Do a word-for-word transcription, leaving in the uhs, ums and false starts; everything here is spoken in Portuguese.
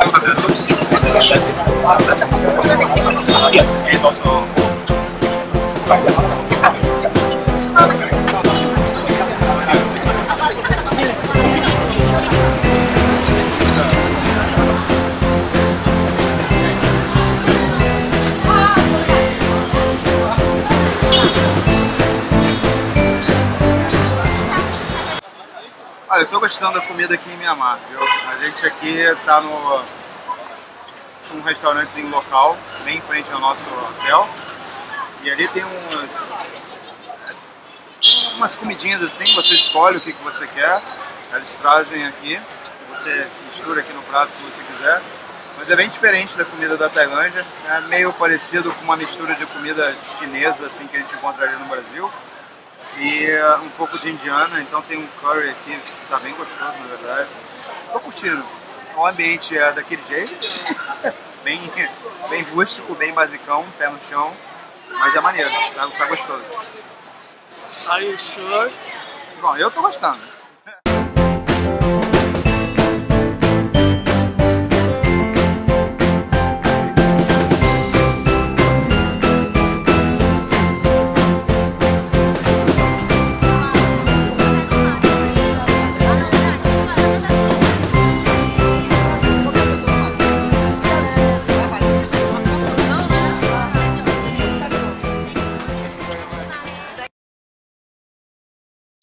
and also Olha, eu tô gostando da comida aqui em Myanmar, viu? A gente aqui tá no um restaurantezinho local, bem em frente ao nosso hotel. E ali tem uns, umas comidinhas assim, você escolhe o que, que você quer. Eles trazem aqui, você mistura aqui no prato que você quiser. Mas é bem diferente da comida da Tailândia, é meio parecido com uma mistura de comida chinesa assim que a gente encontra ali no Brasil. E um pouco de indiana, então tem um curry aqui que tá bem gostoso, na verdade. Tô curtindo. O ambiente é daquele jeito, bem, bem rústico, bem basicão, pé no chão, mas é maneiro, tá, tá gostoso. Are you sure? Bom, eu tô gostando.